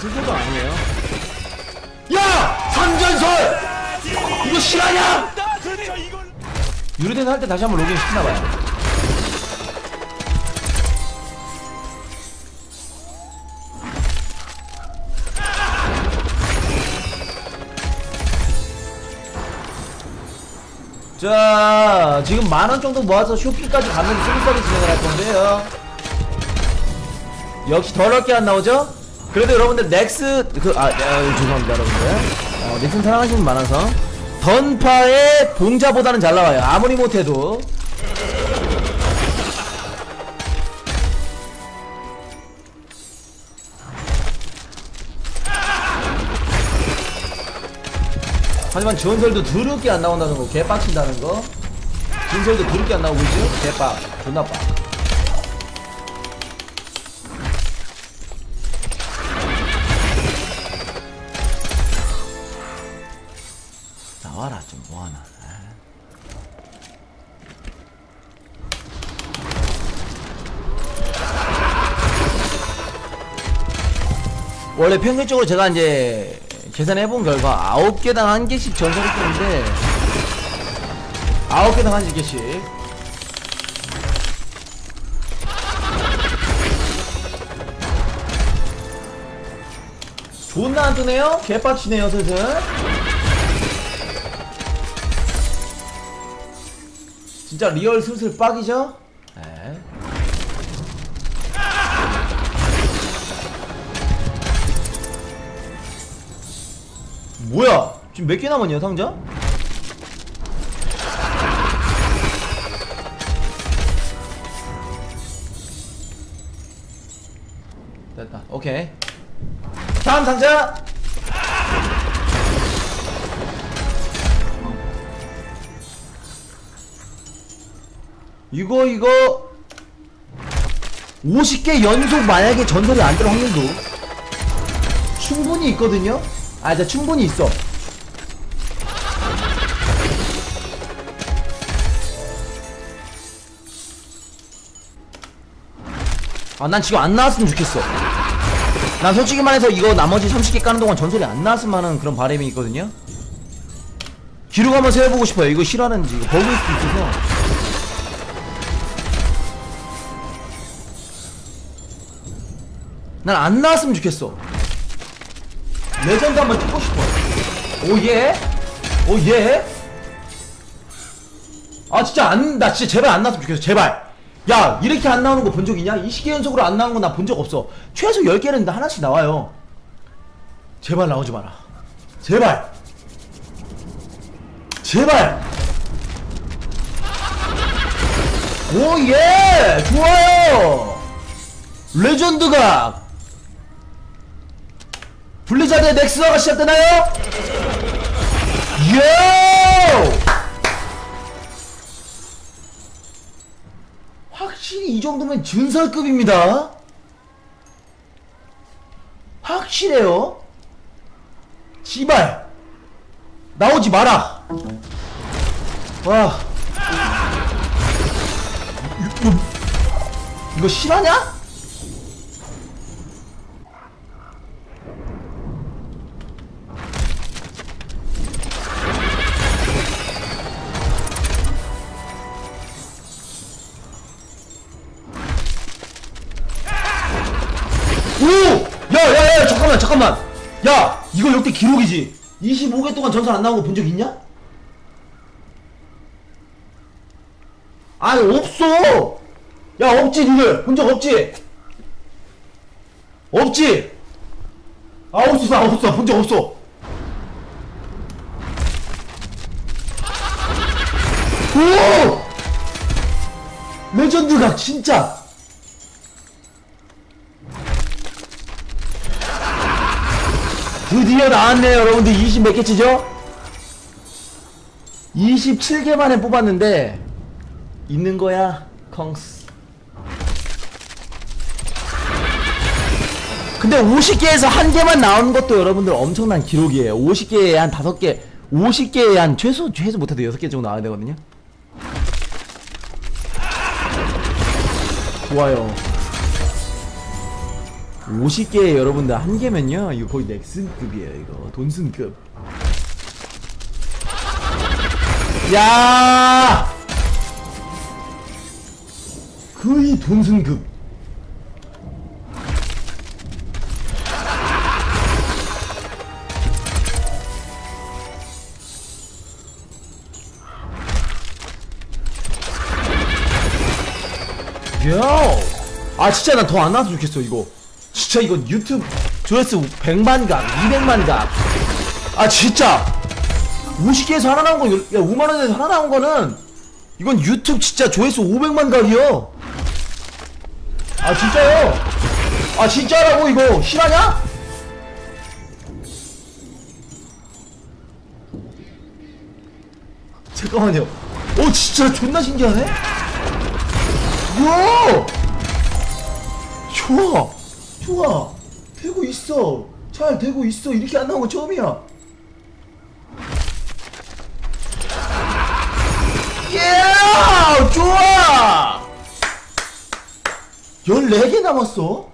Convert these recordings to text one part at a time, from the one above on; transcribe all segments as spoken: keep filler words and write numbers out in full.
슬퍼도 아니에요. 야! 삼전설! 이거 실화냐? 유료대사 할 때 다시 한번 로그인 시키나봐요. 자, 지금 만원 정도 모아서 쇼핑까지 가면서 수비까지 진행을 할 건데요. 역시 더럽게 안 나오죠? 그래도 여러분들 넥스, 그, 아, 아 죄송합니다, 여러분들. 어, 넥슨 사랑하시는 많아서. 던파의 봉자보다는 잘 나와요. 아무리 못해도. 하지만 전설도 드럽게 안 나온다는 거, 개빡친다는 거. 전설도 드럽게 안 나오고 있죠? 개빡, 존나 빡. 나와라, 좀 뭐하나. 원래 평균적으로 제가 이제 계산해본 결과 아홉 개당 한 개씩 전설이 뜨는데 아홉 개당 한 개씩 존나 안 뜨네요? 개빡치네요 슬슬. 진짜 리얼 슬슬 빡이죠? 네. 뭐야? 지금 몇 개 남았냐, 상자? 됐다, 오케이. 다음 상자! 이거, 이거. 오십 개 연속 만약에 전설이 안 될 확률도 충분히 있거든요? 아, 진짜 충분히 있어. 아, 난 지금 안 나왔으면 좋겠어. 난 솔직히 말해서 이거 나머지 삼십 개 까는 동안 전설이 안 나왔으면 하는 그런 바람이 있거든요? 기록 한번 세워보고 싶어요. 이거 실화하는지, 이거 버그일 수도 있어서. 난 안 나왔으면 좋겠어. 레전드 한번 찍고 싶어. 오예? 오예? 아 진짜 안.. 나 진짜 제발 안 나왔으면 좋겠어. 제발. 야 이렇게 안 나오는 거 본 적 있냐? 이십 개 연속으로 안 나오는 거 나 본 적 없어. 최소 열 개는 하나씩 나와요. 제발 나오지 마라. 제발. 제발. 오예! 좋아요. 레전드가 블리자드의 넥슨화가 시작되나요? 요! 확실히 이 정도면 전설급입니다. 확실해요. 지발 나오지 마라. 와 이거, 이거 실화냐? 잠깐만! 야! 이거 역대 기록이지? 이십오 개 동안 전설 안 나온 거 본 적 있냐? 아니 없어! 야 없지 니들! 본 적 없지? 없지! 아 없어 나 없어 본 적 없어! 오! 레전드가 진짜! 드디어 나왔네요 여러분들. 이십 몇 개치죠? 이십칠 개 만에 뽑았는데 있는거야 컹스. 근데 오십 개에서 한 개만 나오는 것도 여러분들 엄청난 기록이에요. 오십 개에 한 다섯 개, 오십 개에 한 최소 최소 못해도 여섯 개 정도 나와야 되거든요. 좋아요. 오십 개 여러분들 한 개면요 이거 거의 넥슨급이에요. 이거 돈슨급. 야, 거의 돈슨급. 야, 아 진짜 나 더 안 나와서 좋겠어 이거. 진짜 이건 유튜브 조회수 백만 각, 이백만 각. 아 진짜 오십 개에서 하나 나온 거, 야 오만 원에서 하나 나온 거는 이건 유튜브 진짜 조회수 오백만 각이요. 아 진짜요? 아 진짜라고 이거 실화냐? 잠깐만요. 오 진짜 존나 신기하네. 우와! 좋아! 좋아! 되고 있어! 잘 되고 있어! 이렇게 안 나온 건 처음이야! 예! 좋아! 열네 개 남았어?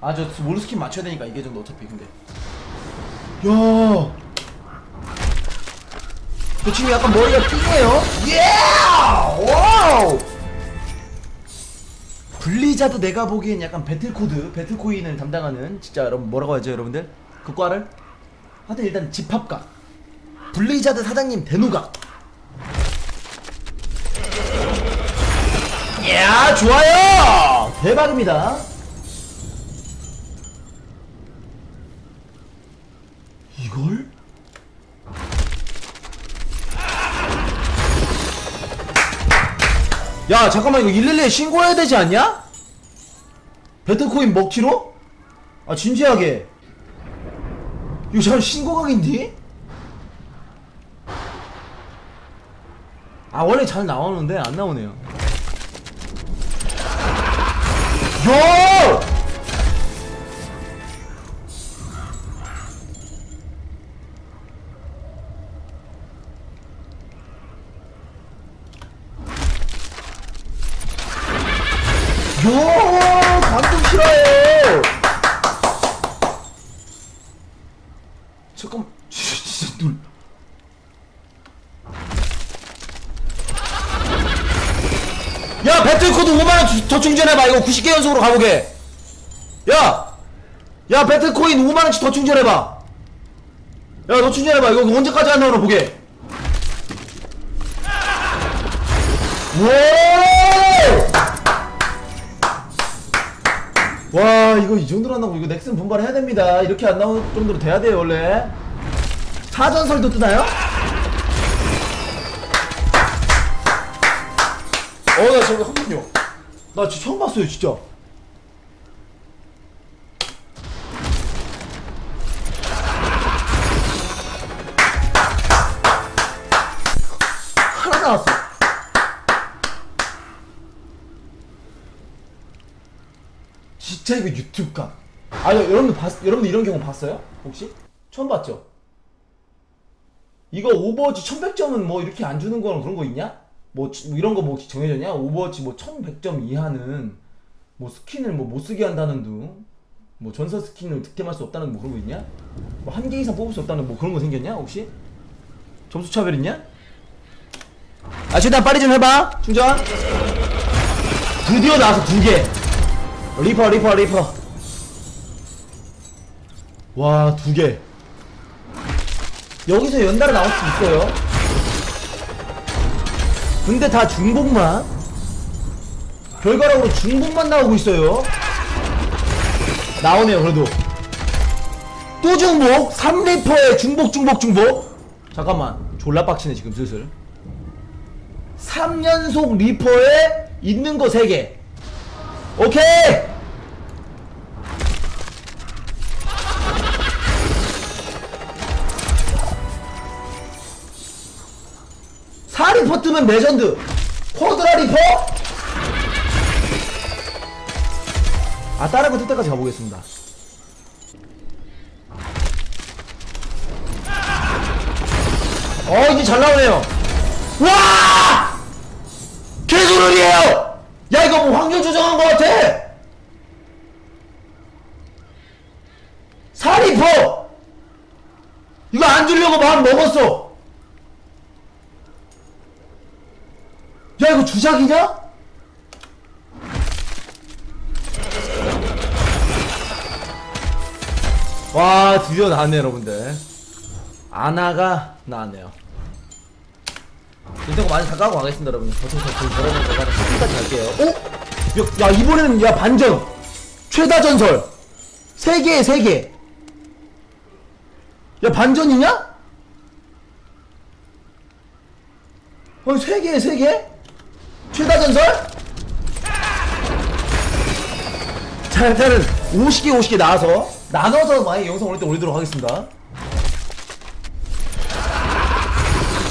아, 저 모르스킨 맞춰야 되니까 이게 정도 어차피 근데. 야! 저 지금 약간 머리가 핑해요? 예! 와우! 블리자드 내가 보기엔 약간 배틀코드, 배틀코인을 담당하는 진짜 여러분 뭐라고 하죠 여러분들? 그 과를? 하여튼 일단 집합각 블리자드 사장님 대누각. 이야 좋아요! 대박입니다. 이걸? 야 잠깐만 이거 일일이에 신고해야 되지 않냐? 배틀코인 먹튀로? 아 진지하게 이거 잘 신고각인디? 아 원래 잘 나오는데 안 나오네요. 요! 요! 방금 싫어해! 잠깐만, 진짜 놀. 야, 배틀코드 오만 원 더 충전해봐. 이거 구십 개 연속으로 가보게. 야! 야, 배틀코인 오만 원씩 더 충전해봐. 야, 너 충전해봐. 이거 언제까지 안 나오나 보게. 오! 와 이거 이 정도로 안 나오고 이거 넥슨 분발해야 됩니다. 이렇게 안 나올 정도로 돼야 돼요 원래. 사전설도 뜨나요? 어 나 저거 한번요. 나 진짜 처음 봤어요 진짜. 하나 나왔어. 진짜 이거 유튜브각. 아 여러분들 봤, 여러분들 이런 경우 봤어요? 혹시? 처음 봤죠? 이거 오버워치 천백 점은 뭐 이렇게 안 주는 거는 그런 거 있냐? 뭐, 뭐 이런 거 뭐 정해졌냐? 오버워치 뭐 천백 점 이하는 뭐 스킨을 뭐 못 쓰게 한다는 둥, 뭐 전사 스킨을 득템할 수 없다는 뭐 그런 거 있냐? 뭐 한 개 이상 뽑을 수 없다는 뭐 그런 거 생겼냐? 혹시? 점수 차별 있냐? 아 일단 빨리 좀 해봐. 충전. 드디어 나와서 두 개. 리퍼 리퍼 리퍼. 와 두개 여기서 연달아 나올 수 있어요. 근데 다 중복만, 결과적으로 중복만 나오고 있어요. 나오네요. 그래도 또 중복. 삼 리퍼에 중복 중복 중복. 잠깐만 졸라 빡치네 지금 슬슬. 삼 연속 리퍼에 있는거 세 개. 오케이! 사 리퍼 뜨면 레전드! 쿼드라 리퍼! 아, 다른 거 뜰 때까지 가보겠습니다. 어, 이제 잘 나오네요. 와! 개소름이에요! 야 이거 뭐 확률 조정한 거 같아! 줘! 이거 안 주려고 마음 먹었어! 야, 이거 주작이냐? 와, 드디어 나왔네, 여러분들. 아나가 나왔네요. 이쪽 많이 가까워 가겠습니다, 여러분. 버텨서 여러분 제가 끝까지 갈게요. 오? 야, 이번에는 야 반전! 최다 전설! 세 개에 세 개! 야, 반전이냐? 어, 세 개에 세 개? 최다 전설? 자, 일단은 오십 개 오십 개 나와서 나눠서 많이 영상 올릴 때 올리도록 하겠습니다.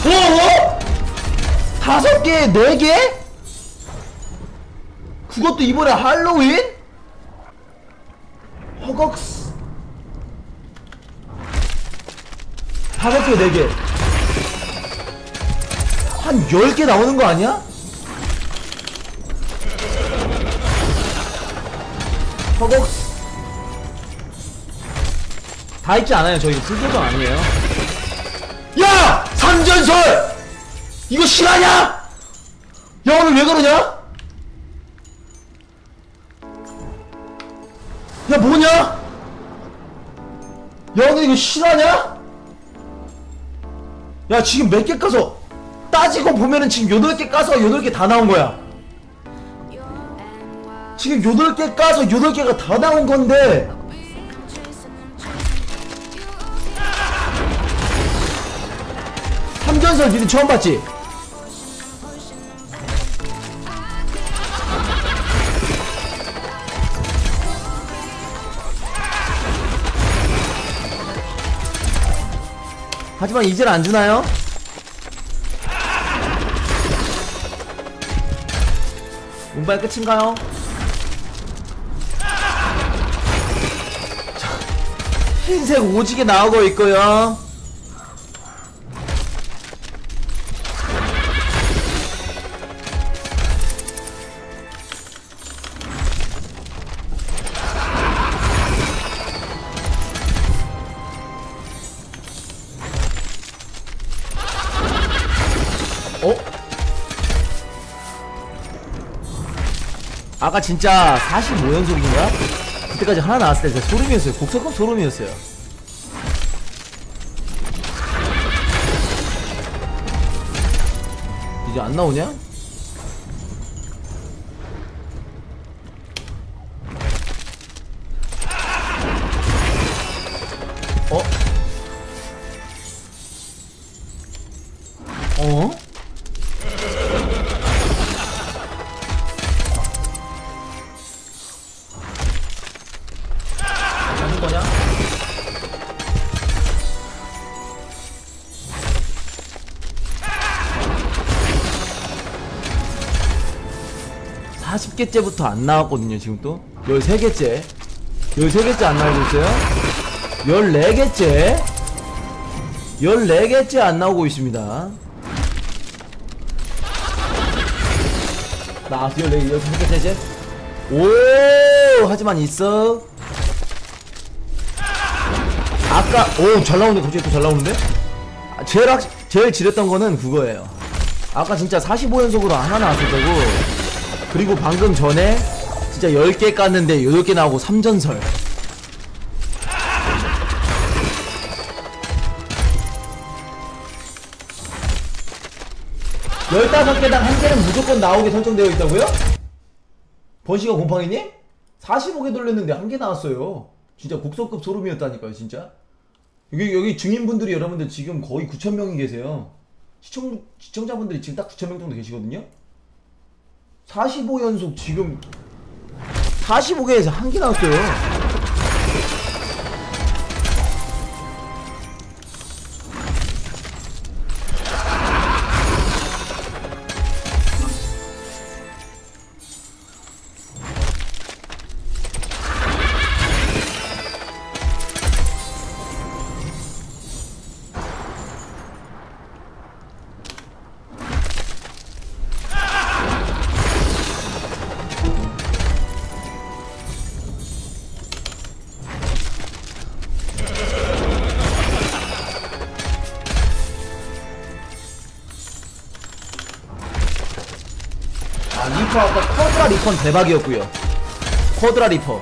오오! 다섯 개, 네 개? 그것도 이번에 할로윈? 허걱스. 다섯 개, 네 개. 한 열 개 나오는 거 아니야? 허걱스. 다 있지 않아요, 저희. 쓸데도 아니에요. 야! 삼전설! 이거 실화냐? 야, 오늘 왜 그러냐? 야, 뭐냐? 야, 오늘 이거 실화냐? 야, 지금 몇 개 까서 따지고 보면은 지금 여덟 개 까서 여덟 개 다 나온 거야. 지금 여덟 개 까서 여덟 개가 다 나온 건데 삼전설 니들 처음 봤지? 하지만 이젠 안 주나요? 운빨 끝인가요? 흰색 오지게 나오고 있고요. 아까 진짜 사십오 연속인가? 그때까지 하나 나왔을 때 진짜 소름이었어요. 곡선급 소름이었어요. 이제 안 나오냐? 어? 어? 사십 개째부터 안 나왔거든요, 지금 또. 열세 개째. 열세 개째 안 나오고 있어요? 열네 개째. 열네 개째 안 나오고 있습니다. 나, 열네, 열여섯 개째. 오, 하지만 있어. 아까, 오, 잘 나오는데, 갑자기 또 잘 나오는데? 제일 확, 제일 지렸던 거는 그거예요. 아까 진짜 사십오 연속으로 하나 나왔을 거고. 그리고 방금 전에 진짜 열 개 깠는데 여덟 개 나오고 삼전설. 열다섯 개당 한 개는 무조건 나오게 설정되어 있다고요? 번식어 곰팡이님? 사십오 개 돌렸는데 한 개 나왔어요. 진짜 국소급 소름이었다니까요, 진짜. 여기, 여기 중인분들이 여러분들 지금 거의 구천 명이 계세요. 시청, 시청자분들이 지금 딱 구천 명 정도 계시거든요? 사십오 연속 지금 사십오 개에서 한 개 나왔어요. 쿼드라 리퍼는 대박이었고요. 쿼드라 리퍼.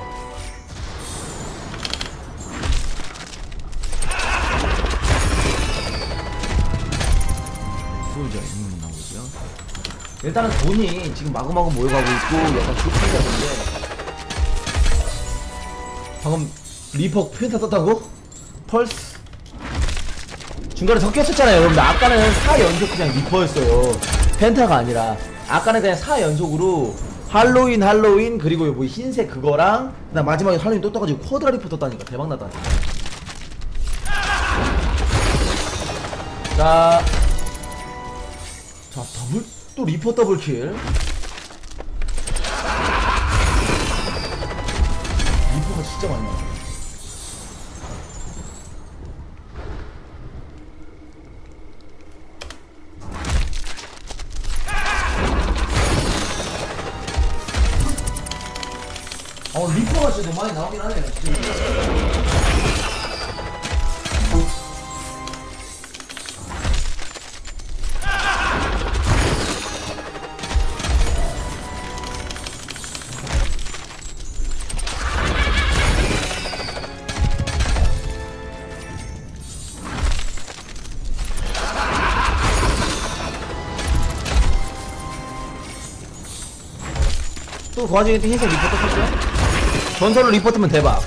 일단은 돈이 지금 마구마구 모여가고 있고 약간 급하다던데. 방금 리퍼 퀸타 떴다고? 펄스 중간에 섞였었잖아요 여러분들. 아까는 사 연속 그냥 리퍼였어요. 펜타가 아니라 아까는 그냥 사 연속으로 할로윈 할로윈 그리고 요거 흰색 그거랑 그다음 마지막에 할로윈 또 떠가지고 쿼드라 리퍼 떴다니까 대박났다. 자, 자 더블 또 리퍼 더블킬. 리퍼가 진짜 많이 나와. 어 리퍼가 진짜 많이 나오긴 하네. 그 와중에 또 흰색 리포트 탔죠? 전설로 리포트면 대박.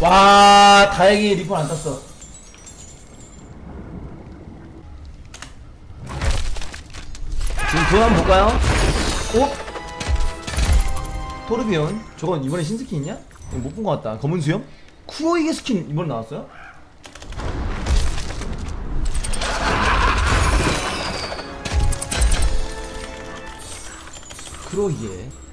와, 다행히 리포트 안 탔어. 지금 돈 한번 볼까요? 어? 토르비온 저건 이번에 신스킨이냐? 못 본 것 같다. 검은 수염? 쿠로이게 스킨 이번에 나왔어요? 쿠로이게